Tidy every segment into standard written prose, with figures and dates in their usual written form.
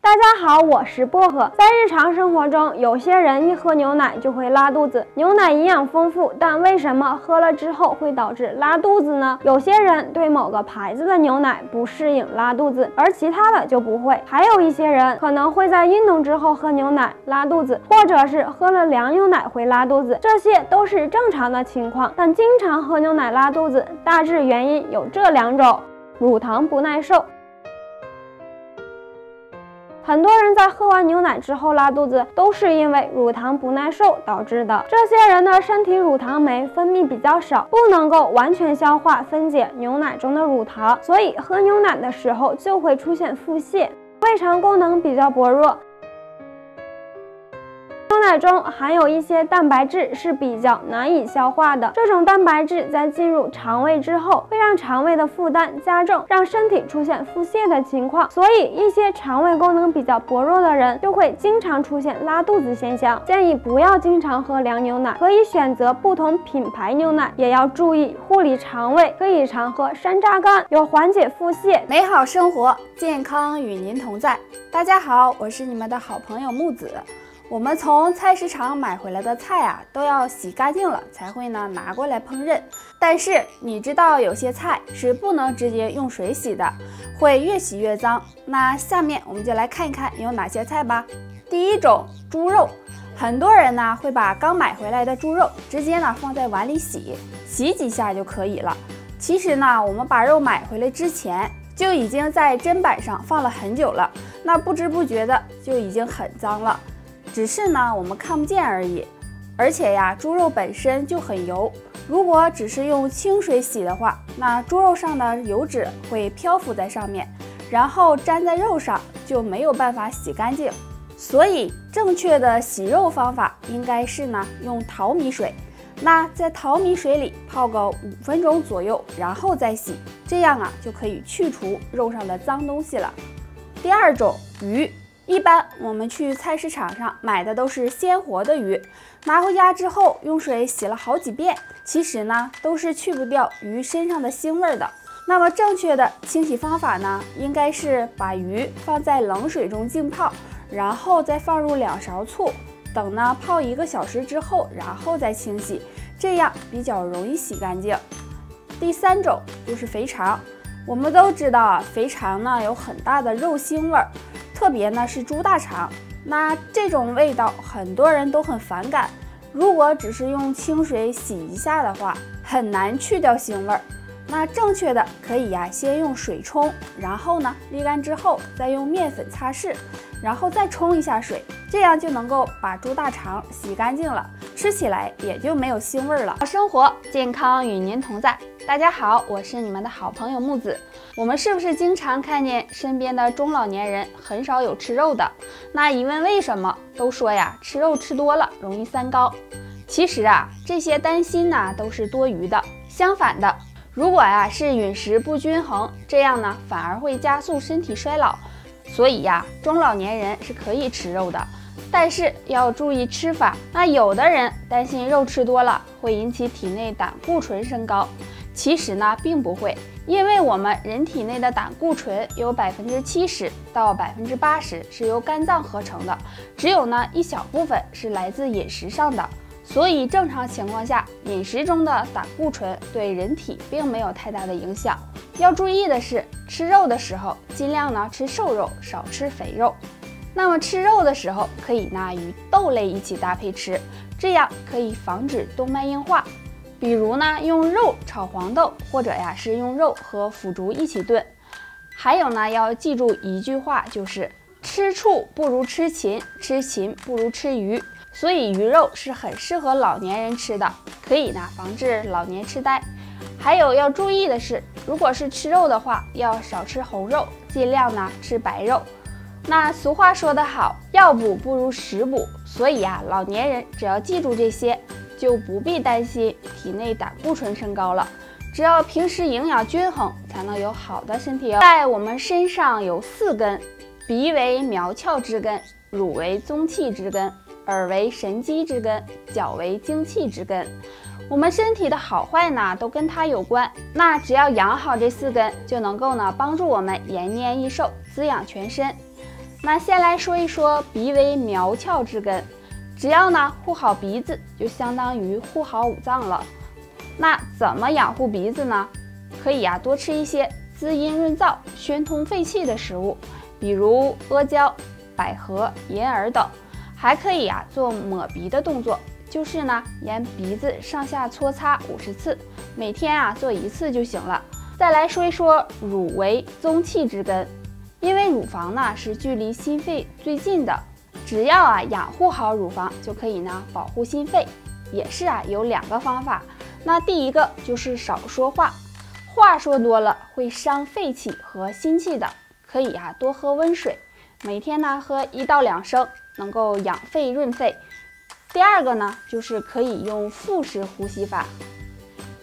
大家好，我是薄荷。在日常生活中，有些人一喝牛奶就会拉肚子。牛奶营养丰富，但为什么喝了之后会导致拉肚子呢？有些人对某个牌子的牛奶不适应拉肚子，而其他的就不会。还有一些人可能会在运动之后喝牛奶拉肚子，或者是喝了凉牛奶会拉肚子，这些都是正常的情况。但经常喝牛奶拉肚子，大致原因有这两种：乳糖不耐受。 很多人在喝完牛奶之后拉肚子，都是因为乳糖不耐受导致的。这些人的身体乳糖酶分泌比较少，不能够完全消化分解牛奶中的乳糖，所以喝牛奶的时候就会出现腹泻。胃肠功能比较薄弱。 牛奶中含有一些蛋白质是比较难以消化的，这种蛋白质在进入肠胃之后，会让肠胃的负担加重，让身体出现腹泻的情况。所以，一些肠胃功能比较薄弱的人就会经常出现拉肚子现象。建议不要经常喝凉牛奶，可以选择不同品牌牛奶，也要注意护理肠胃，可以常喝山楂干，有缓解腹泻。美好生活，健康与您同在。大家好，我是你们的好朋友木子。 我们从菜市场买回来的菜啊，都要洗干净了才会呢拿过来烹饪。但是你知道有些菜是不能直接用水洗的，会越洗越脏。那下面我们就来看一看有哪些菜吧。第一种，猪肉。很多人呢会把刚买回来的猪肉直接呢放在碗里洗，洗几下就可以了。其实呢，我们把肉买回来之前就已经在砧板上放了很久了，那不知不觉的就已经很脏了。 只是呢，我们看不见而已。而且呀，猪肉本身就很油，如果只是用清水洗的话，那猪肉上的油脂会漂浮在上面，然后粘在肉上，就没有办法洗干净。所以，正确的洗肉方法应该是呢，用淘米水。那在淘米水里泡个5分钟左右，然后再洗，这样啊就可以去除肉上的脏东西了。第二种，鱼。 一般我们去菜市场上买的都是鲜活的鱼，拿回家之后用水洗了好几遍，其实呢都是去不掉鱼身上的腥味的。那么正确的清洗方法呢，应该是把鱼放在冷水中浸泡，然后再放入2勺醋，等呢泡1个小时之后，然后再清洗，这样比较容易洗干净。第三种就是肥肠，我们都知道啊，肥肠呢有很大的肉腥味儿。 特别呢是猪大肠，那这种味道很多人都很反感。如果只是用清水洗一下的话，很难去掉腥味儿。那正确的可以呀，先用水冲，然后呢沥干之后再用面粉擦拭，然后再冲一下水，这样就能够把猪大肠洗干净了，吃起来也就没有腥味儿了。生活健康与您同在。 大家好，我是你们的好朋友木子。我们是不是经常看见身边的中老年人很少有吃肉的？那一问为什么，都说呀，吃肉吃多了容易三高。其实啊，这些担心呢都是多余的。相反的，如果呀是饮食不均衡，这样呢反而会加速身体衰老。所以呀，中老年人是可以吃肉的。 但是要注意吃法。那有的人担心肉吃多了会引起体内胆固醇升高，其实呢并不会，因为我们人体内的胆固醇有70%到80%是由肝脏合成的，只有呢一小部分是来自饮食上的。所以正常情况下，饮食中的胆固醇对人体并没有太大的影响。要注意的是，吃肉的时候尽量呢吃瘦肉，少吃肥肉。 那么吃肉的时候，可以呢与豆类一起搭配吃，这样可以防止动脉硬化。比如呢，用肉炒黄豆，或者呀是用肉和腐竹一起炖。还有呢，要记住一句话，就是吃醋不如吃芹，吃芹不如吃鱼。所以鱼肉是很适合老年人吃的，可以呢防治老年痴呆。还有要注意的是，如果是吃肉的话，要少吃红肉，尽量呢吃白肉。 那俗话说得好，药补不如食补，所以呀，老年人只要记住这些，就不必担心体内胆固醇升高了。只要平时营养均衡，才能有好的身体哦。在我们身上有4根，鼻为苗窍之根，乳为宗气之根，耳为神机之根，脚为精气之根。我们身体的好坏呢，都跟它有关。那只要养好这四根，就能够呢帮助我们延年益寿，滋养全身。那先来说一说鼻为苗窍之根，只要呢护好鼻子，就相当于护好五脏了。那怎么养护鼻子呢？可以啊多吃一些滋阴润燥、宣通肺气的食物，比如阿胶、百合、银耳等。还可以啊做抹鼻的动作。 就是呢，沿鼻子上下搓擦50次，每天啊做1次就行了。再来说一说乳为宗气之根，因为乳房呢是距离心肺最近的，只要啊养护好乳房，就可以呢保护心肺。也是啊有2个方法，那第一个就是少说话，话说多了会伤肺气和心气的，可以啊多喝温水，每天呢喝1到2升，能够养肺润肺。 第二个呢，就是可以用腹式呼吸法，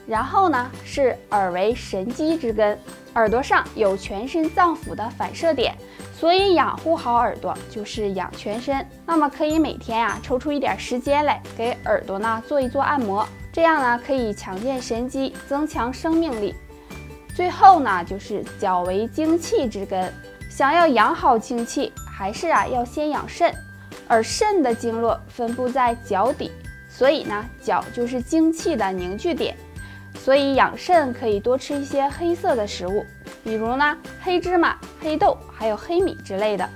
然后呢是耳为神机之根，耳朵上有全身脏腑的反射点，所以养护好耳朵就是养全身。那么可以每天啊抽出一点时间来给耳朵呢做一做按摩，这样呢可以强健神机，增强生命力。最后呢就是脚为精气之根，想要养好精气，还是啊要先养肾。 而肾的经络分布在脚底，所以呢，脚就是精气的凝聚点。所以养肾可以多吃一些黑色的食物，比如呢黑芝麻、黑豆，还有黑米之类的。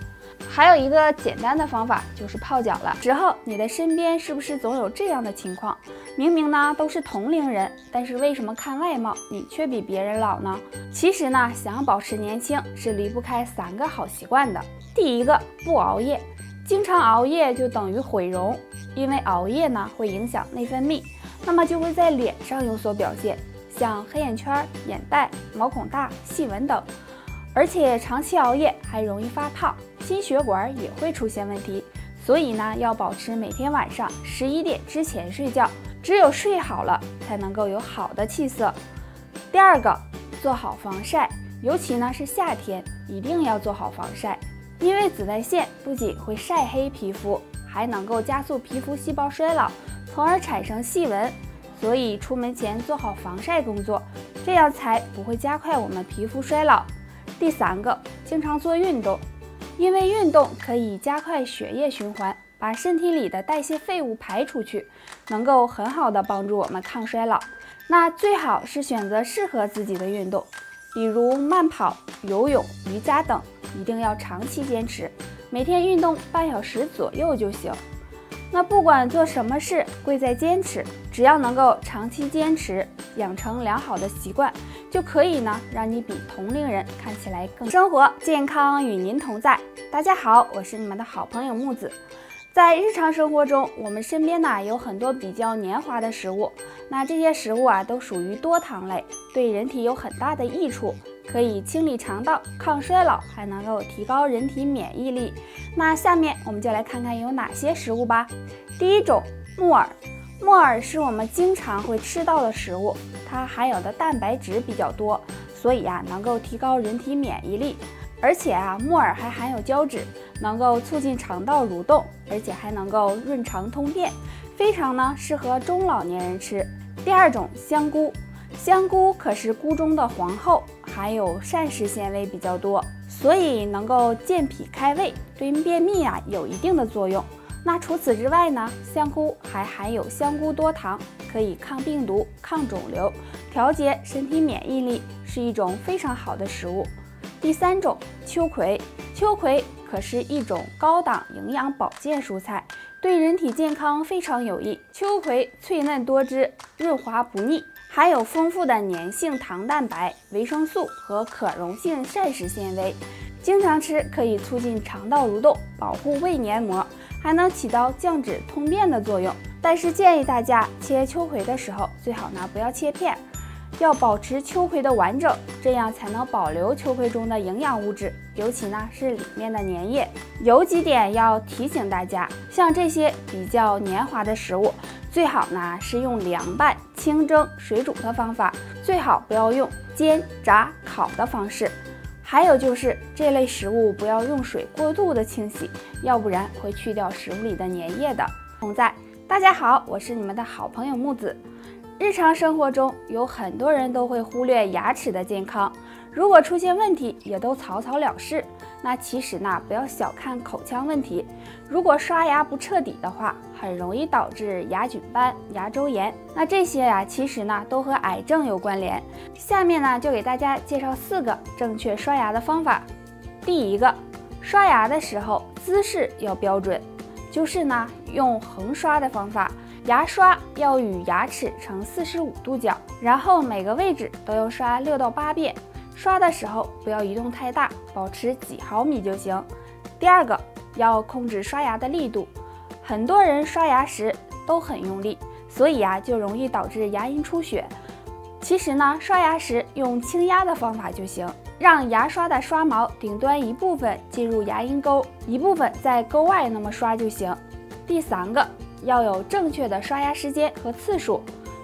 还有一个简单的方法就是泡脚了。之后你的身边是不是总有这样的情况？明明呢都是同龄人，但是为什么看外貌你却比别人老呢？其实呢，想保持年轻是离不开3个好习惯的。第一个，不熬夜。 经常熬夜就等于毁容，因为熬夜呢会影响内分泌，那么就会在脸上有所表现，像黑眼圈、眼袋、毛孔大、细纹等。而且长期熬夜还容易发胖，心血管也会出现问题。所以呢，要保持每天晚上11点之前睡觉，只有睡好了才能够有好的气色。第二个，做好防晒，尤其呢是夏天，一定要做好防晒。 因为紫外线不仅会晒黑皮肤，还能够加速皮肤细胞衰老，从而产生细纹。所以出门前做好防晒工作，这样才不会加快我们皮肤衰老。第三个，经常做运动，因为运动可以加快血液循环，把身体里的代谢废物排出去，能够很好的帮助我们抗衰老。那最好是选择适合自己的运动，比如慢跑、游泳、瑜伽等。 一定要长期坚持，每天运动半小时左右就行。那不管做什么事，贵在坚持。只要能够长期坚持，养成良好的习惯，就可以呢，让你比同龄人看起来更生活健康，与您同在。大家好，我是你们的好朋友木子。在日常生活中，我们身边呢有很多比较黏滑的食物，那这些食物啊都属于多糖类，对人体有很大的益处。 可以清理肠道、抗衰老，还能够提高人体免疫力。那下面我们就来看看有哪些食物吧。第一种，木耳。木耳是我们经常会吃到的食物，它含有的蛋白质比较多，所以啊能够提高人体免疫力。而且啊，木耳还含有胶质，能够促进肠道蠕动，而且还能够润肠通便，非常呢适合中老年人吃。第二种，香菇。 香菇可是菇中的皇后，含有膳食纤维比较多，所以能够健脾开胃，对便秘啊有一定的作用。那除此之外呢，香菇还含有香菇多糖，可以抗病毒、抗肿瘤，调节身体免疫力，是一种非常好的食物。第三种，秋葵。秋葵可是一种高档营养保健蔬菜，对人体健康非常有益。秋葵脆嫩多汁，润滑不腻。 含有丰富的粘性糖蛋白、维生素和可溶性膳食纤维，经常吃可以促进肠道蠕动，保护胃黏膜，还能起到降脂通便的作用。但是建议大家切秋葵的时候，最好呢不要切片，要保持秋葵的完整，这样才能保留秋葵中的营养物质，尤其呢是里面的粘液。有几点要提醒大家，像这些比较黏滑的食物。 最好呢是用凉拌、清蒸、水煮的方法，最好不要用煎、炸、烤的方式。还有就是这类食物不要用水过度的清洗，要不然会去掉食物里的粘液的。同在，大家好，我是你们的好朋友木子。日常生活中，有很多人都会忽略牙齿的健康，如果出现问题，也都草草了事。那其实呢，不要小看口腔问题，如果刷牙不彻底的话，很容易导致牙菌斑、牙周炎。那这些呀，其实呢，都和癌症有关联。下面呢，就给大家介绍4个正确刷牙的方法。第一个，刷牙的时候姿势要标准，就是呢，用横刷的方法。 牙刷要与牙齿呈45度角，然后每个位置都要刷6到8遍。刷的时候不要移动太大，保持几毫米就行。第二个，要控制刷牙的力度。很多人刷牙时都很用力，所以啊就容易导致牙龈出血。其实呢，刷牙时用轻压的方法就行，让牙刷的刷毛顶端一部分进入牙龈沟，一部分在沟外那么刷就行。第三个。 要有正确的刷牙时间和次数。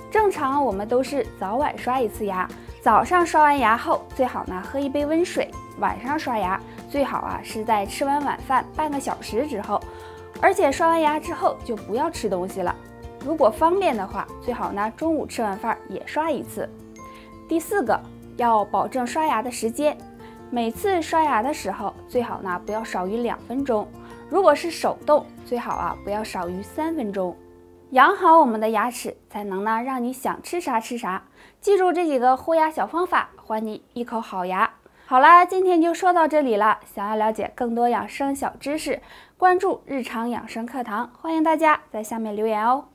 正常我们都是早晚刷一次牙，早上刷完牙后最好呢喝一杯温水，晚上刷牙最好啊是在吃完晚饭半个小时之后，而且刷完牙之后就不要吃东西了。如果方便的话，最好呢中午吃完饭也刷一次。第四个，要保证刷牙的时间，每次刷牙的时候最好呢不要少于2分钟。 如果是手动，最好啊不要少于3分钟。养好我们的牙齿，才能呢让你想吃啥吃啥。记住这几个护牙小方法，还你一口好牙。好啦，今天就说到这里了。想要了解更多养生小知识，关注日常养生课堂，欢迎大家在下面留言哦。